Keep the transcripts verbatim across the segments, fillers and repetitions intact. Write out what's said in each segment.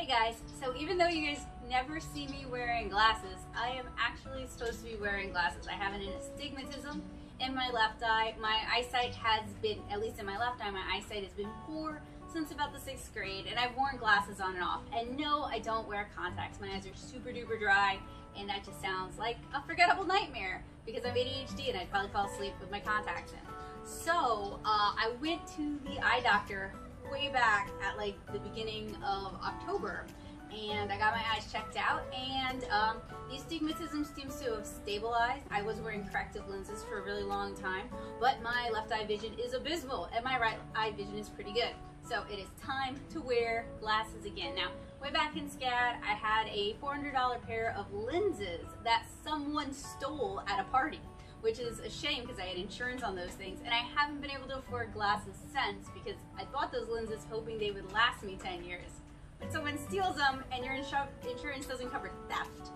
Hey guys, so even though you guys never see me wearing glasses, I am actually supposed to be wearing glasses. I have an astigmatism in my left eye. My eyesight has been, at least in my left eye, my eyesight has been poor since about the sixth grade, and I've worn glasses on and off. And no, I don't wear contacts. My eyes are super duper dry, and that just sounds like a forgettable nightmare because I'm A D H D and I'd probably fall asleep with my contacts in. So uh, I went to the eye doctor way back at like the beginning of October, and I got my eyes checked out, and um, the astigmatism seems to have stabilized. I was wearing corrective lenses for a really long time, but my left eye vision is abysmal and my right eye vision is pretty good. So it is time to wear glasses again. Now, way back in SCAD, I had a four hundred dollar pair of lenses that someone stole at a party, which is a shame because I had insurance on those things, and I haven't been able to afford glasses since because I bought those lenses hoping they would last me ten years. But someone steals them and your insur insurance doesn't cover theft.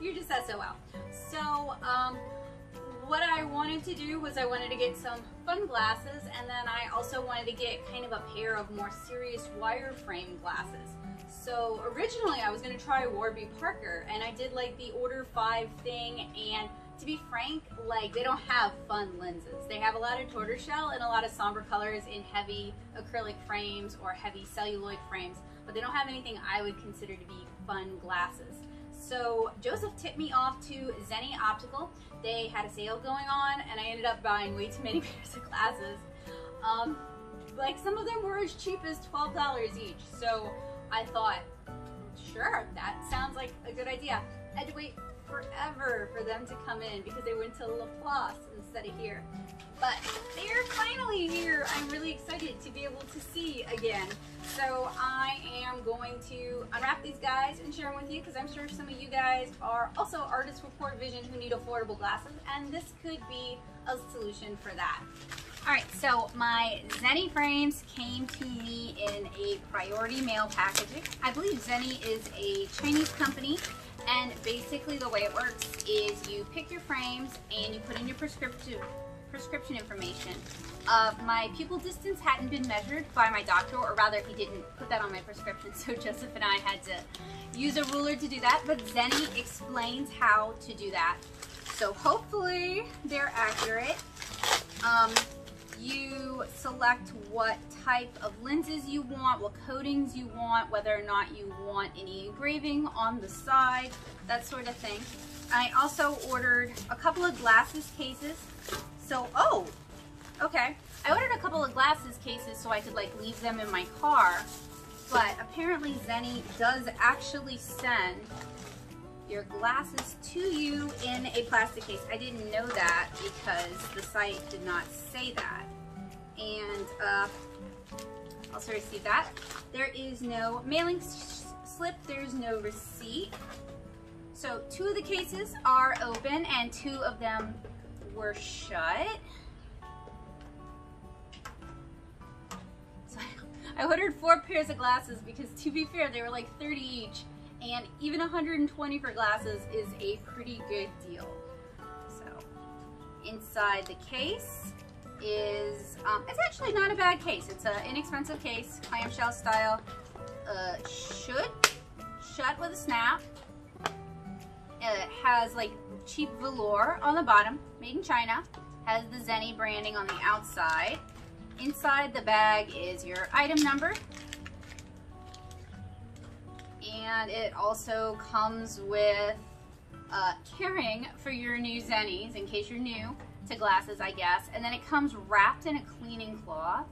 You're just S O L. So um, what I wanted to do was I wanted to get some fun glasses, and then I also wanted to get kind of a pair of more serious wireframe glasses. So originally I was gonna try Warby Parker, and I did like the order five thing, and to be frank, like they don't have fun lenses. They have a lot of tortoiseshell and a lot of somber colors in heavy acrylic frames or heavy celluloid frames, but they don't have anything I would consider to be fun glasses. So Joseph tipped me off to Zenni Optical. They had a sale going on, and I ended up buying way too many pairs of glasses. Um, like some of them were as cheap as twelve dollars each. So I thought, sure, that sounds like a good idea. I had to wait forever for them to come in because they went to LaPlace instead of here. But they're finally here. I'm really excited to be able to see again. So I am going to unwrap these guys and share them with you because I'm sure some of you guys are also artists with poor vision who need affordable glasses, and this could be a solution for that. All right, so my Zenni frames came to me in a priority mail packaging. I believe Zenni is a Chinese company, and basically the way it works is you pick your frames and you put in your prescription prescription information. Uh, my pupil distance hadn't been measured by my doctor, or rather he didn't put that on my prescription, so Joseph and I had to use a ruler to do that, but Zenni explains how to do that. So hopefully they're accurate. Um, You select what type of lenses you want, what coatings you want, whether or not you want any engraving on the side, that sort of thing. I also ordered a couple of glasses cases. So, oh, okay. I ordered a couple of glasses cases so I could like leave them in my car, but apparently Zenni does actually send your glasses to you in a plastic case. I didn't know that because the site did not say that. And uh, also received that. There is no mailing slip, there's no receipt. So two of the cases are open and two of them were shut. So I ordered four pairs of glasses because, to be fair, they were like thirty each. And even one hundred twenty for glasses is a pretty good deal. So inside the case is, um, it's actually not a bad case. It's an inexpensive case, clamshell style, uh, should shut with a snap. It has like cheap velour on the bottom, made in China, has the Zenni branding on the outside. Inside the bag is your item number. And it also comes with uh, carrying for your new Zennis, in case you're new to glasses, I guess. And then it comes wrapped in a cleaning cloth.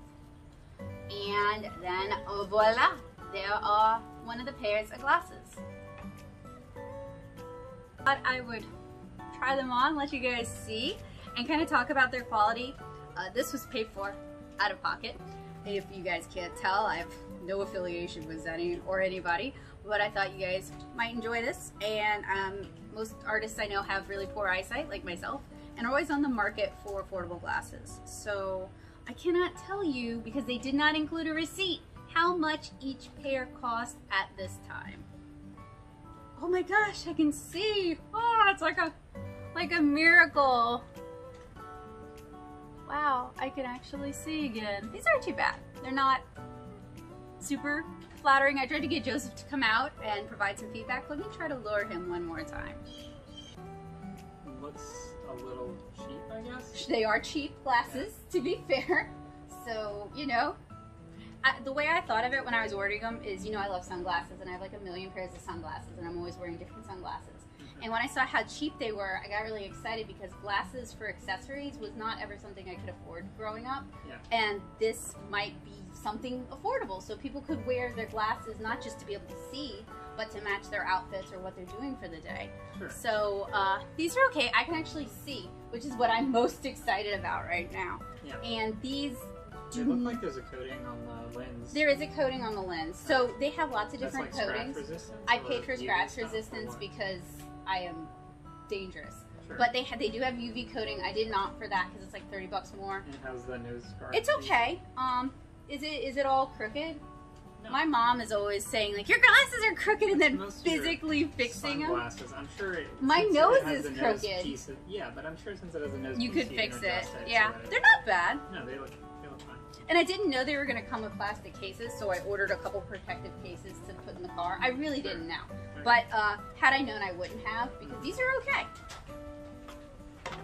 And then, oh, voila, there are one of the pairs of glasses. But I would try them on, let you guys see, and kind of talk about their quality. Uh, this was paid for out of pocket. If you guys can't tell, I have no affiliation with Zenni or anybody, but I thought you guys might enjoy this. And um, most artists I know have really poor eyesight, like myself, and are always on the market for affordable glasses. So I cannot tell you, because they did not include a receipt, how much each pair cost at this time. Oh my gosh, I can see! Oh, it's like a, like a miracle. Wow, I can actually see again. These aren't too bad. They're not super flattering. I tried to get Joseph to come out and provide some feedback. Let me try to lure him one more time. Looks a little cheap, I guess? They are cheap glasses, yeah. To be fair. So, you know, I, the way I thought of it when I was ordering them is, you know, I love sunglasses and I have like a million pairs of sunglasses and I'm always wearing different sunglasses. And when I saw how cheap they were, I got really excited because glasses for accessories was not ever something I could afford growing up. Yeah. And this might be something affordable. So people could wear their glasses not just to be able to see, but to match their outfits or what they're doing for the day. Sure. So uh, these are okay. I can actually see, which is what I'm most excited about right now. Yeah. And these... They look like there's a coating on the lens. There is a coating on the lens. So they have lots of different like coatings. I paid for scratch resistance because I am dangerous. Sure. But they ha they do have U V coating. I did not for that because it's like thirty bucks more. And how's the nose guard? It's okay. Um, is it is it all crooked? No. My mom is always saying like your glasses are crooked and then physically fixing sunglasses. them. I'm sure. It, My nose it is crooked. Nose piece of, yeah, but I'm sure since it has a nose, you piece could fix it. it. Yeah, so they're not bad. No, they look. And I didn't know they were going to come with plastic cases, so I ordered a couple protective cases to put in the car. I really didn't know. But uh, had I known, I wouldn't have, because these are okay.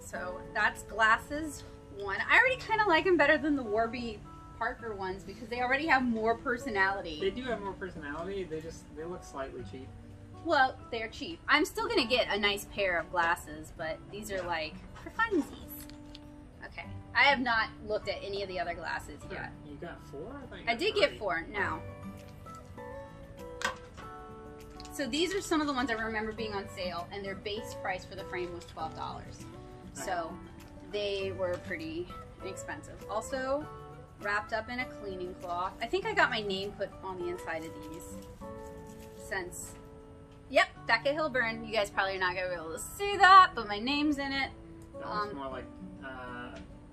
So that's glasses one. I already kind of like them better than the Warby Parker ones, because they already have more personality. They do have more personality. They just, they look slightly cheap. Well, they're cheap. I'm still going to get a nice pair of glasses, but these are like for funsies. Okay. I have not looked at any of the other glasses yet. You got four? I, you got I did three. get four, no. So these are some of the ones I remember being on sale, and their base price for the frame was twelve dollars. Okay. So they were pretty inexpensive. Also wrapped up in a cleaning cloth. I think I got my name put on the inside of these since, yep, Becca Hillburn. You guys probably are not going to be able to see that, but my name's in it. That was um, more like... Uh,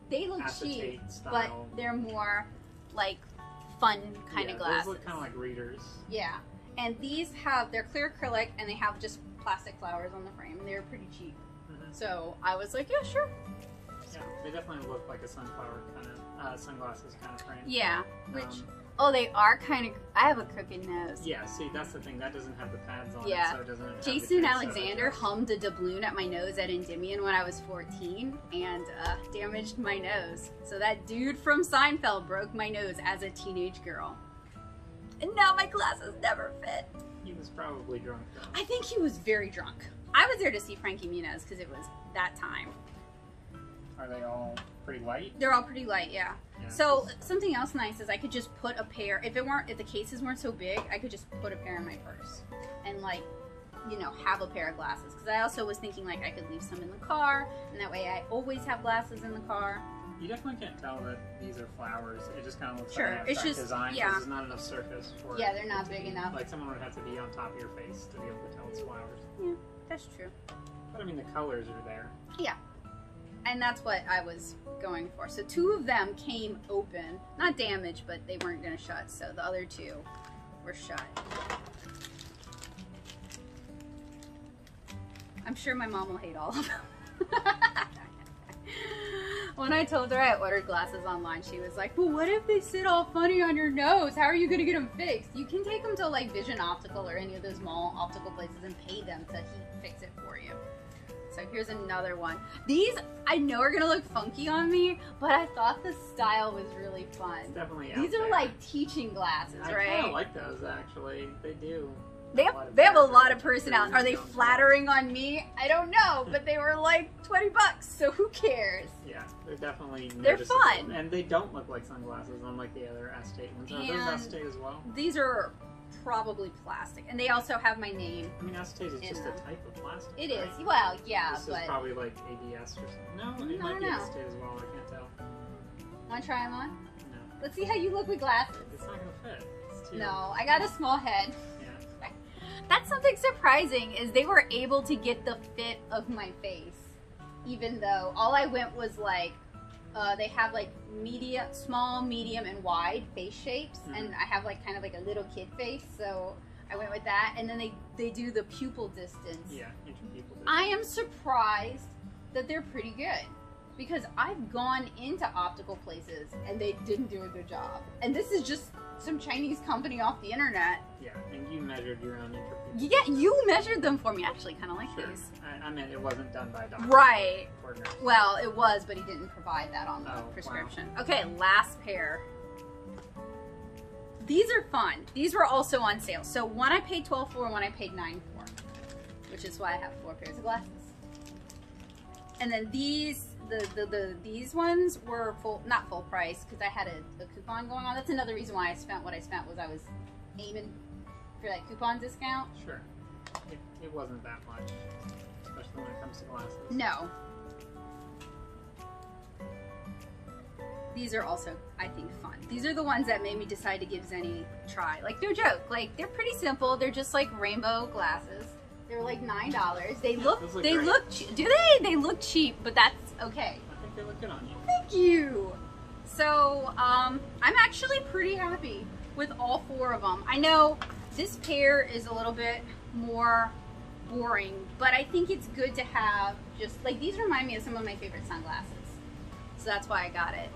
they look cheap, style. But they're more like fun kind yeah, of glasses. Those look kind of like readers. Yeah, and these have, they're clear acrylic and they have just plastic flowers on the frame. They're pretty cheap. Mm-hmm. So I was like, yeah, sure. Yeah, they definitely look like a sunflower kind of, uh, sunglasses kind of frame. Yeah, which, um, oh, they are kind of, I have a crooked nose. Yeah, see, that's the thing. That doesn't have the pads on yeah. it, so it doesn't Jason Alexander hummed a doubloon at my nose at Endymion when I was fourteen and uh, damaged my nose. So that dude from Seinfeld broke my nose as a teenage girl. And now my glasses never fit. He was probably drunk, though. I think he was very drunk. I was there to see Frankie Muniz because it was that time. Are they all pretty light? They're all pretty light, yeah. yeah. So something else nice is I could just put a pair, if it weren't, if the cases weren't so big, I could just put a pair in my purse and like, you know, have a pair of glasses. Because I also was thinking like I could leave some in the car, and that way I always have glasses in the car. You definitely can't tell that these are flowers. It just kind of looks sure. like an abstract design because yeah. there's not enough surface for yeah, it. Yeah, they're not big be, enough. Like someone would have to be on top of your face to be able to tell it's flowers. Yeah, that's true. But I mean, the colors are there. Yeah. And that's what I was going for. So two of them came open, not damaged, but they weren't gonna shut. So the other two were shut. I'm sure my mom will hate all of them. When I told her I ordered glasses online, she was like, well, what if they sit all funny on your nose? How are you gonna get them fixed? You can take them to like Vision Optical or any of those mall optical places and pay them to heat fix it for you. So here's another one. These I know are gonna look funky on me, but I thought the style was really fun. It's definitely out These are there. like teaching glasses, I right? I kinda like those actually. They do. They have they have a lot of personality. Are they flattering on me? I don't know, but they were like twenty bucks, so who cares? Yeah, they're definitely They're fun. And they don't look like sunglasses unlike the other S C A D ones. Are those S C A D as well? These are probably plastic, and they also have my name. I mean, acetate is just them. a type of plastic. It right? is. Well, yeah, this but is probably like A B S or something. No, it I might be know. acetate as well. I can't tell. Want to try them on? No. Let's see how you look with glasses. It's not gonna fit. It's too... No, I got a small head. Yeah. That's something surprising is they were able to get the fit of my face, even though all I went was like. Uh, they have like media, small, medium, and wide face shapes, mm-hmm. and I have like kind of like a little kid face, so I went with that. And then they they do the pupil distance. Yeah, interpupil distance. I am surprised that they're pretty good. because I've gone into optical places and they didn't do a good job. And this is just some Chinese company off the internet. Yeah, and you measured your own interview. Yeah, you measured them for me. I actually kind of like sure. these. I, I mean, it wasn't done by a doctor. Right. Well, it was, but he didn't provide that on the oh, prescription. Wow. Okay, last pair. These are fun. These were also on sale. So one I paid twelve for and one I paid nine for, which is why I have four pairs of glasses. And then these, the, the, the these ones were full, not full price, because I had a, a coupon going on. That's another reason why I spent what I spent, was I was aiming for that coupon discount. Sure. It, it wasn't that much, especially when it comes to glasses. No. These are also, I think, fun. These are the ones that made me decide to give Zenni a try. Like, no joke. Like, they're pretty simple. They're just like rainbow glasses. They're like nine dollars. They look, look they great. look, do they? They look cheap, but that's okay. I think they look good on you. Thank you. So um, I'm actually pretty happy with all four of them. I know this pair is a little bit more boring, but I think it's good to have. Just like these remind me of some of my favorite sunglasses, so that's why I got it.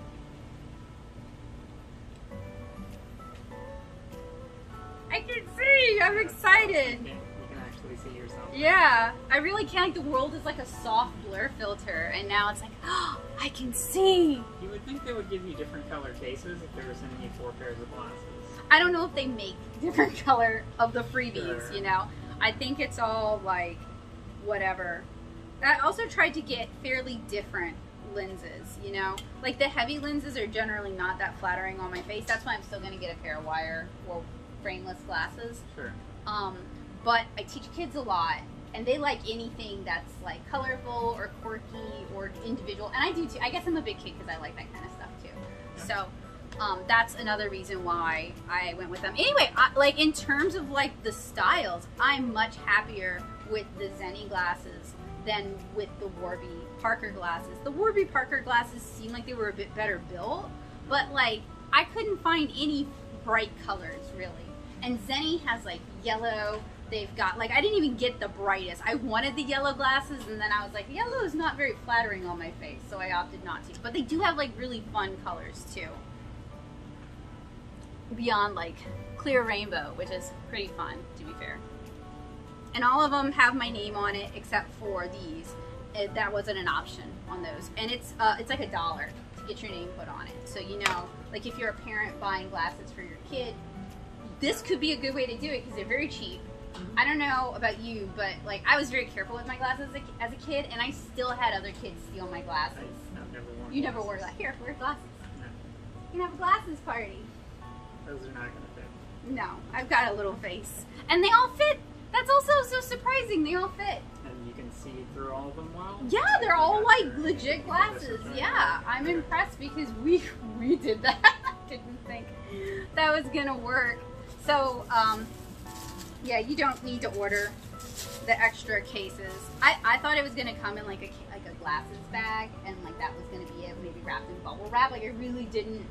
I can see! I'm excited! You can, you can actually see yourself. Yeah, I really can. Like, the world is like a soft blur filter, and now it's like, oh, I can see! You would think they would give you different color cases if they were sending you four pairs of glasses. I don't know if they make different color of the freebies, sure. you know? I think it's all like, whatever. I also tried to get fairly different lenses, you know? Like, the heavy lenses are generally not that flattering on my face. That's why I'm still gonna get a pair of wire or frameless glasses. Sure. Um, but I teach kids a lot, and they like anything that's like colorful or quirky or individual, and I do too. I guess I'm a big kid because I like that kind of stuff too. Yeah. So um, that's another reason why I went with them. Anyway, I, like in terms of like the styles, I'm much happier with the Zenni glasses than with the Warby Parker glasses. The Warby Parker glasses seem like they were a bit better built, but like I couldn't find any bright colors really. And Zenni has like yellow, they've got, like I didn't even get the brightest. I wanted the yellow glasses and then I was like, yellow is not very flattering on my face, so I opted not to. But they do have like really fun colors too. Beyond like clear rainbow, which is pretty fun to be fair. And all of them have my name on it except for these. It, that wasn't an option on those. And it's, uh, it's like a dollar to get your name put on it. So you know, like if you're a parent buying glasses for your kid, this could be a good way to do it because they're very cheap. I don't know about you, but like I was very careful with my glasses as a kid, and I still had other kids steal my glasses. I've never worn you glasses. never wore glasses. Here, wear glasses. No. You can have a glasses party. Those are not going to fit. No, I've got a little face. And they all fit. That's also so surprising. They all fit. And you can see through all of them well? Yeah, they're all like legit glasses. Yeah, I'm impressed because we, we did that. I didn't think that was going to work. So, um, yeah, you don't need to order the extra cases. I, I thought it was going to come in like a, like a glasses bag, and like that was going to be it, maybe wrapped in bubble wrap. Like I really didn't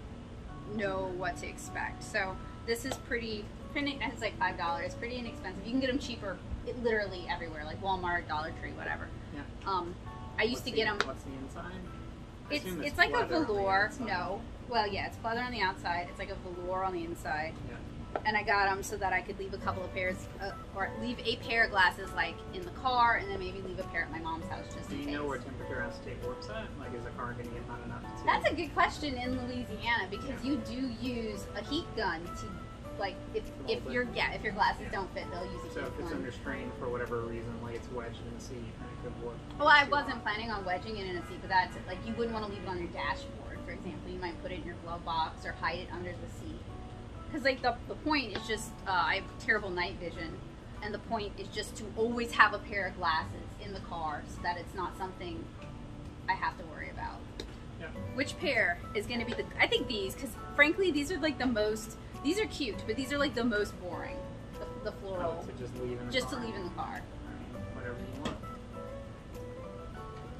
know what to expect. So this is pretty, pretty it's like five dollars. It's pretty inexpensive. You can get them cheaper it, literally everywhere, like Walmart, Dollar Tree, whatever. Yeah. Um, I used what's to the, get them. What's the inside? I it's it's, it's like a velour. No. Well, yeah, it's pleather on the outside. It's like a velour on the inside. Yeah. And I got them so that I could leave a couple of pairs, uh, or leave a pair of glasses like in the car, and then maybe leave a pair at my mom's house just Do in case. Do you know where temperature has to take warps at? Like, is the car going to get hot enough to? That's a good question in Louisiana because yeah. you do use a heat gun to, like, if if your yeah if your glasses yeah. don't fit, they'll use a so heat gun. So if it's gun. under strain for whatever reason, like it's wedged in a seat, and it could warp. Well, I wasn't long. planning on wedging it in a seat, but that's like you wouldn't want to leave it on your dashboard, for example. You might put it in your glove box or hide it under the seat. Because like the, the point is just, uh, I have terrible night vision, and the point is just to always have a pair of glasses in the car so that it's not something I have to worry about. Yeah. Which pair is going to be the, I think these, because frankly these are like the most, these are cute, but these are like the most boring, the, the floral. Oh, so just leave in the just car. Just to leave in the car. Right. Whatever you want.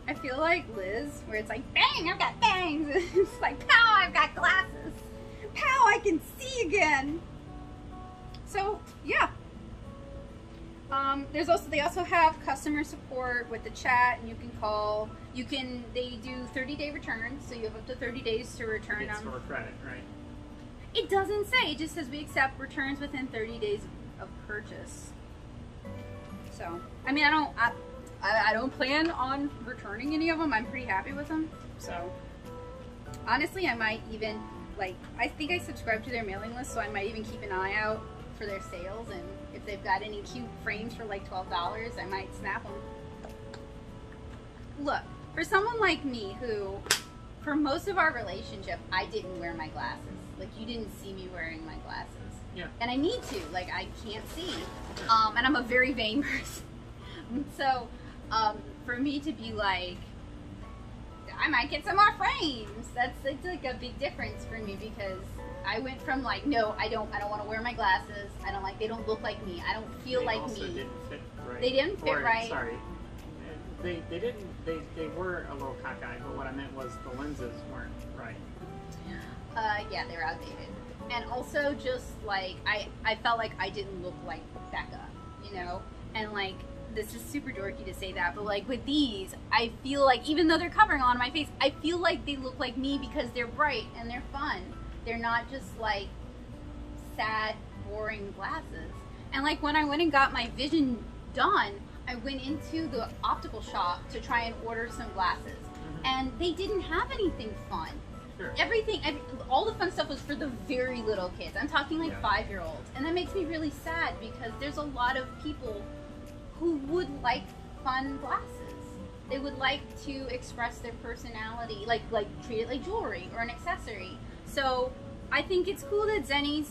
I feel like Liz, where it's like, bang, I've got bangs, it's like, pow, I've got glasses. Pow, I can see again. So yeah, um, Um, there's also, they also have customer support with the chat, and you can call. You can, they do thirty day returns, so you have up to thirty days to return them. It's for credit, right? It doesn't say, it just says we accept returns within thirty days of purchase. So, I mean, I don't, I, I don't plan on returning any of them. I'm pretty happy with them. So, honestly, I might even, like, I think I subscribe to their mailing list, so I might even keep an eye out for their sales, and if they've got any cute frames for like twelve dollars, I might snap them. Look, for someone like me who, for most of our relationship, I didn't wear my glasses. Like, you didn't see me wearing my glasses. Yeah. And I need to, like, I can't see. Um, and I'm a very vain person. So, um, for me to be like, I might get some more frames. That's, that's like a big difference for me, because I went from like, no, I don't, I don't want to wear my glasses. I don't like, they don't look like me. I don't feel they like also me. They didn't fit right. They didn't fit or, right. Sorry, they, they didn't. They, they were a little cockeyed, but what I meant was the lenses weren't right. Uh, yeah, they were outdated, and also just like I, I felt like I didn't look like Becca, you know, and like. This is super dorky to say that, but like with these, I feel like even though they're covering on my face, I feel like they look like me because they're bright and they're fun. They're not just like sad, boring glasses. And like when I went and got my vision done, I went into the optical shop to try and order some glasses, mm-hmm. and they didn't have anything fun. Sure. Everything, every, all the fun stuff was for the very little kids. I'm talking like yeah. five year olds, and that makes me really sad because there's a lot of people who would like fun glasses. They would like to express their personality, like like treat it like jewelry or an accessory. So I think it's cool that Zenni's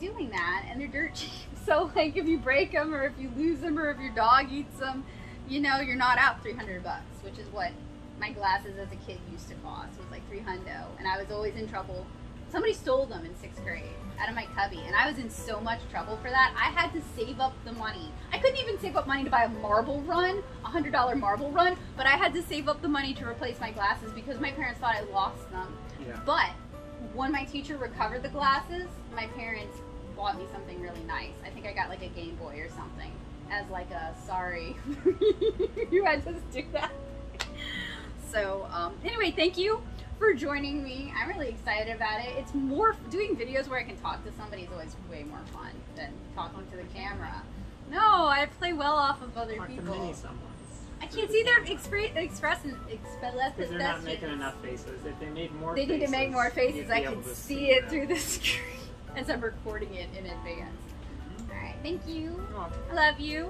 doing that, and they're dirt cheap. So like if you break them or if you lose them or if your dog eats them, you know, you're not out three hundred bucks, which is what my glasses as a kid used to cost. It was like three hundo, and I was always in trouble. Somebody stole them in sixth grade out of my cubby, and I was in so much trouble for that. I had to save up the money. I couldn't even save up money to buy a marble run, a hundred dollar marble run, but I had to save up the money to replace my glasses because my parents thought I lost them. Yeah. But when my teacher recovered the glasses, my parents bought me something really nice. I think I got like a Game Boy or something as like a sorry, you had to do that. So um, anyway, thank you for joining me. I'm really excited about it. It's more, doing videos where I can talk to somebody is always way more fun than talking to the camera. No, I play well off of other talk people. To many someone's. I can't see their expre expression. Express because they're not making enough faces. If they made more, they faces, need to make more faces. I can see it that. through the screen as I'm recording it in advance. Mm-hmm. All right, thank you. I love you.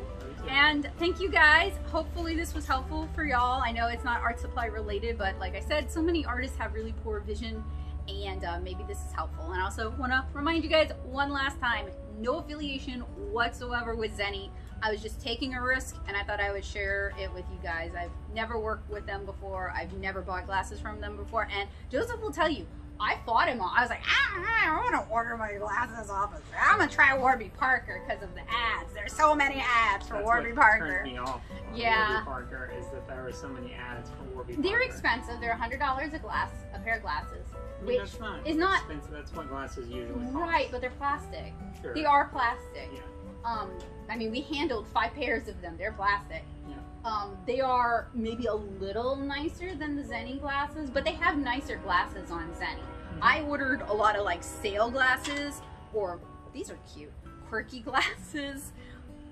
And thank you guys. Hopefully this was helpful for y'all. I know it's not art supply related, but like I said, so many artists have really poor vision, and uh, maybe this is helpful. And I also want to remind you guys one last time, no affiliation whatsoever with Zenni. I was just taking a risk, and I thought I would share it with you guys. I've never worked with them before. I've never bought glasses from them before. And Joseph will tell you, I fought him all. I was like, ah, I don't want to order my glasses off of there. I'm going to try Warby Parker because of the ads. There's so many ads for That's Warby what Parker. Turned me off on yeah. Warby Parker is that there were so many ads for Warby Parker. They're expensive. They're one hundred dollars a glass, a pair of glasses. I mean, which that's not is not expensive. That's what glasses usually cost. Right, but they're plastic. Sure. They are plastic. Yeah. Um, I mean, we handled five pairs of them. They're plastic. Yeah. Um, they are maybe a little nicer than the Zenni glasses, but they have nicer glasses on Zenni. Mm-hmm. I ordered a lot of like sale glasses, or these are cute, quirky glasses,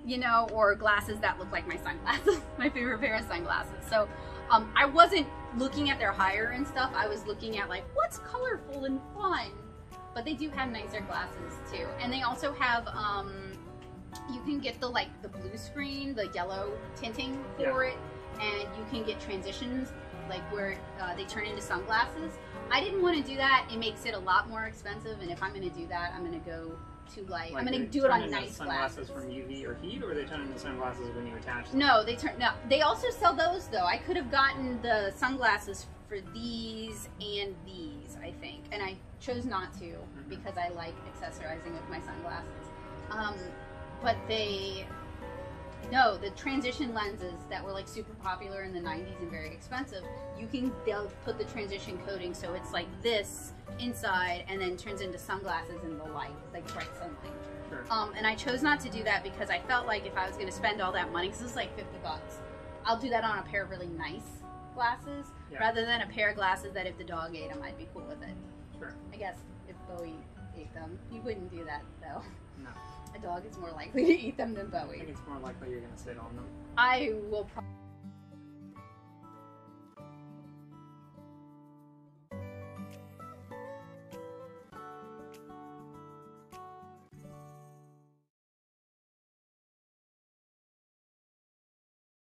you know, or glasses that look like my sunglasses, my favorite pair of sunglasses. So um, I wasn't looking at their higher end stuff. I was looking at like what's colorful and fun, but they do have nicer glasses too. And they also have, um, you can get the like the blue screen, the yellow tinting for yeah. it, and you can get transitions like where uh, they turn into sunglasses. I didn't want to do that. It makes it a lot more expensive, and if I'm going to do that, I'm going to go too light. Like I'm going to do it on nice sunglasses glasses. From U V or heat, or they turn into sunglasses when you attach them? No, they turn. No, they also sell those though. I could have gotten the sunglasses for these and these, I think, and I chose not to mm-hmm. because I like accessorizing with my sunglasses. Um, But they, no, the transition lenses that were like super popular in the nineties and very expensive, you can, they'll put the transition coating so it's like this inside and then turns into sunglasses in the light, like bright sunlight. Sure. Um, and I chose not to do that because I felt like if I was going to spend all that money, because it's like fifty bucks, I'll do that on a pair of really nice glasses, yeah, rather than a pair of glasses that if the dog ate them, I'd be cool with it. Sure. I guess if Bowie ate them, you wouldn't do that though. No. A dog is more likely to eat them than Bowie. I think it's more likely you're going to sit on them. I will probably.